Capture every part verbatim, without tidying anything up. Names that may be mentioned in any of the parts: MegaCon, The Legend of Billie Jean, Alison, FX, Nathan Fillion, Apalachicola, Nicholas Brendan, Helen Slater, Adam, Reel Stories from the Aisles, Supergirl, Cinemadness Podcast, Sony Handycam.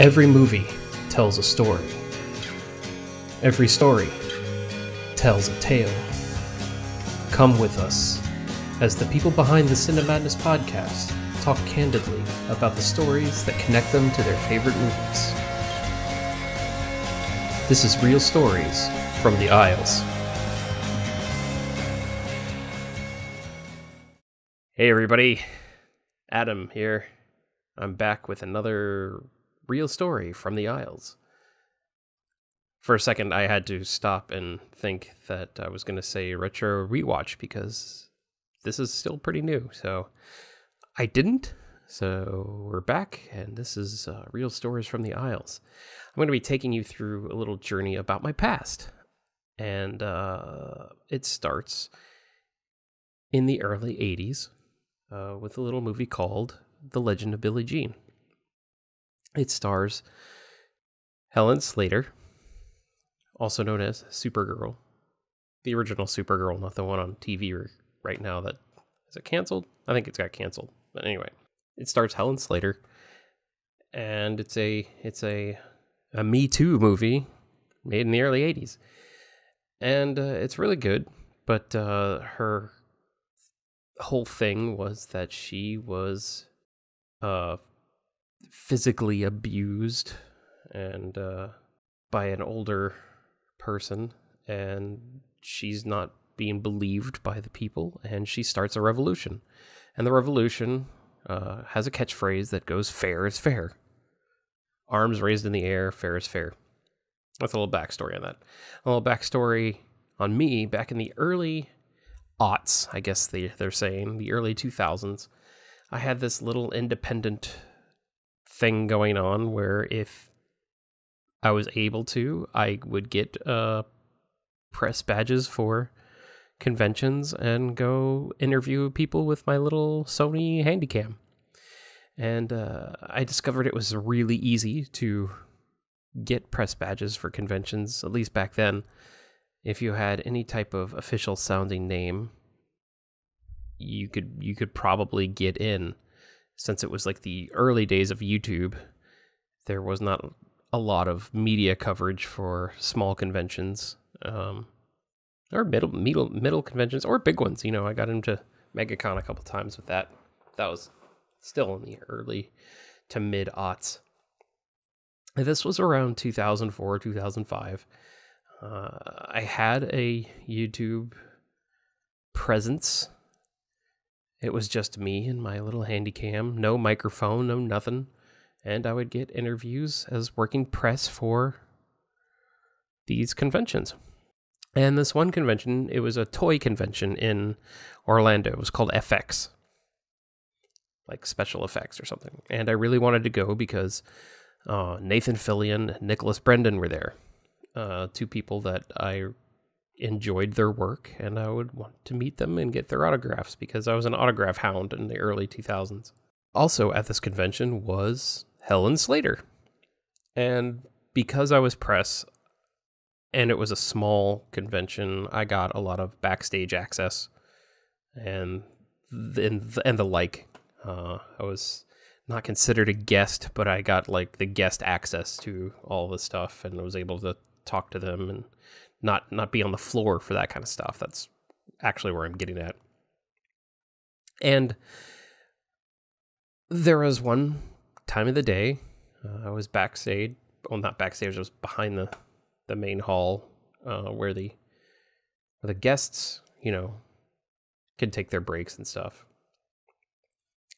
Every movie tells a story. Every story tells a tale. Come with us as the people behind the Cinemadness Podcast talk candidly about the stories that connect them to their favorite movies. This is Reel Stories from the Aisles. Hey everybody, Adam here. I'm back with another Reel Story from the Aisles. For a second, I had to stop and think that I was going to say retro rewatch because this is still pretty new. So I didn't. So we're back, and this is uh, Reel Stories from the Aisles. I'm going to be taking you through a little journey about my past, and uh, it starts in the early eighties. Uh, with a little movie called The Legend of Billie Jean. It stars Helen Slater, also known as Supergirl. The original Supergirl, not the one on T V right now that... Is it canceled? I think it's got canceled. But anyway, it stars Helen Slater. And it's a it's a, a Me Too movie made in the early eighties. And uh, it's really good, but uh, her... whole thing was that she was uh physically abused and uh by an older person, and she's not being believed by the people, and she starts a revolution, and the revolution uh has a catchphrase that goes, "Fair is fair, arms raised in the air, fair is fair." That's a little backstory on that. A little backstory on me back in the early aughts, I guess they, they're saying, the early two thousands, I had this little independent thing going on where if I was able to, I would get uh, press badges for conventions and go interview people with my little Sony Handycam. And uh, I discovered it was really easy to get press badges for conventions, at least back then. If you had any type of official sounding name, you could you could probably get in. Since it was like the early days of YouTube, there was not a lot of media coverage for small conventions, um, or middle middle middle conventions, or big ones. You know, I got into MegaCon a couple times with that. That was still in the early to mid aughts. This was around two thousand four, two thousand five. Uh, I had a YouTube presence. It was just me and my little handycam, no microphone, no nothing. And I would get interviews as working press for these conventions. And this one convention, it was a toy convention in Orlando. It was called F X, like special effects or something. And I really wanted to go because uh, Nathan Fillion and Nicholas Brendan were there. Uh, two people that I enjoyed their work, and I would want to meet them and get their autographs because I was an autograph hound in the early two thousands. Also at this convention was Helen Slater. And because I was press and it was a small convention, I got a lot of backstage access and and, and the like. Uh, I was not considered a guest, but I got like the guest access to all this stuff and was able to talk to them and not not be on the floor for that kind of stuff. That's actually where I'm getting at. And there was one time of the day, uh, I was backstage, well, not backstage, I was behind the, the main hall uh, where the where the guests, you know, could take their breaks and stuff.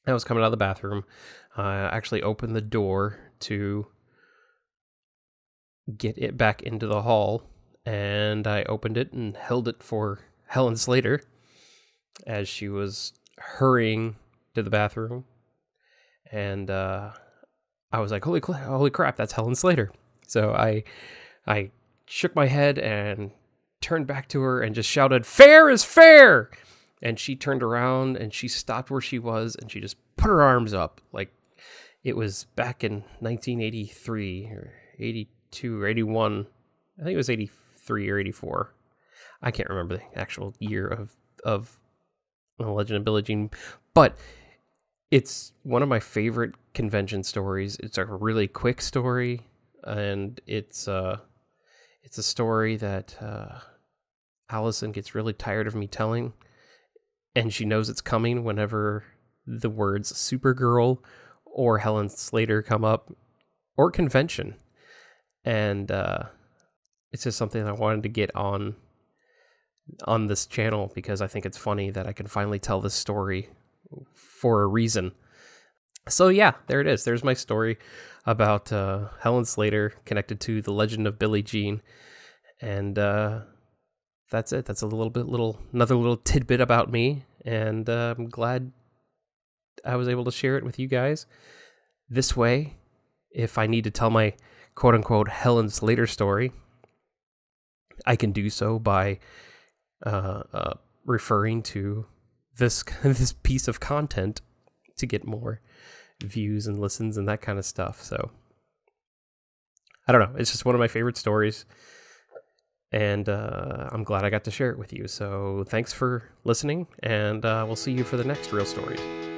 I was coming out of the bathroom. I uh, actually opened the door to get it back into the hall, and I opened it and held it for Helen Slater as she was hurrying to the bathroom, and uh, I was like, "Holy, holy crap! That's Helen Slater!" So I, I shook my head and turned back to her and just shouted, "Fair is fair!" And she turned around and she stopped where she was and she just put her arms up like it was back in nineteen eighty-three or eighty-two or eighty-one. I think it was eighty-three or eighty-four. I can't remember the actual year of of The Legend of Billie Jean, but it's one of my favorite convention stories. It's a really quick story, and it's uh, it's a story that uh, Alison gets really tired of me telling, and she knows it's coming whenever the words Supergirl or Helen Slater come up, or convention. And uh, it's just something I wanted to get on on this channel because I think it's funny that I can finally tell this story for a reason. So yeah, there it is. There's my story about uh, Helen Slater connected to The Legend of Billie Jean. And uh, that's it. That's a little bit, little another little tidbit about me. And uh, I'm glad I was able to share it with you guys. This way, if I need to tell my quote-unquote Helen Slater story, I can do so by uh, uh, referring to this this piece of content to get more views and listens and that kind of stuff. So I don't know. It's just one of my favorite stories, and uh, I'm glad I got to share it with you. So thanks for listening, and uh, we'll see you for the next Reel Stories.